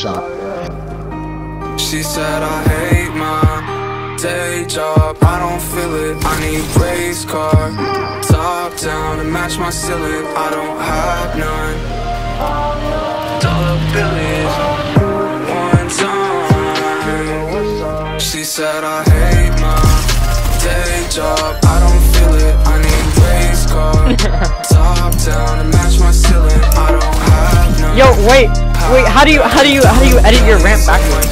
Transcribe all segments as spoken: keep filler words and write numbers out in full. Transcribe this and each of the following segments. shot. She said I hate my day job, I don't feel it. I need race car, top down to match my ceiling. I don't have none, dollar billies, one time. She said I hate my day job, I don't feel it. I need race car, top down to match my ceiling. I don't have none. Yo, wait, wait. How do you, how do you, how do you edit your ramp backwards?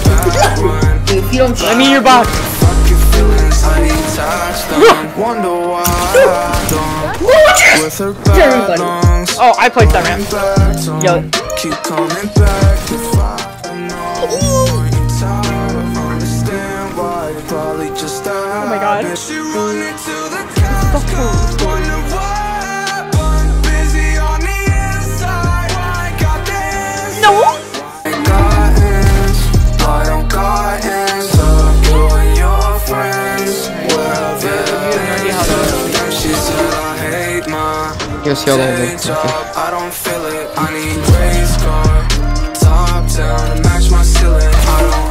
If you don't, I mean your box. Oh, I played that ramp. Yo. Oh my god. What the fuck? I don't feel it. I need race car, top down to match my ceiling. I don't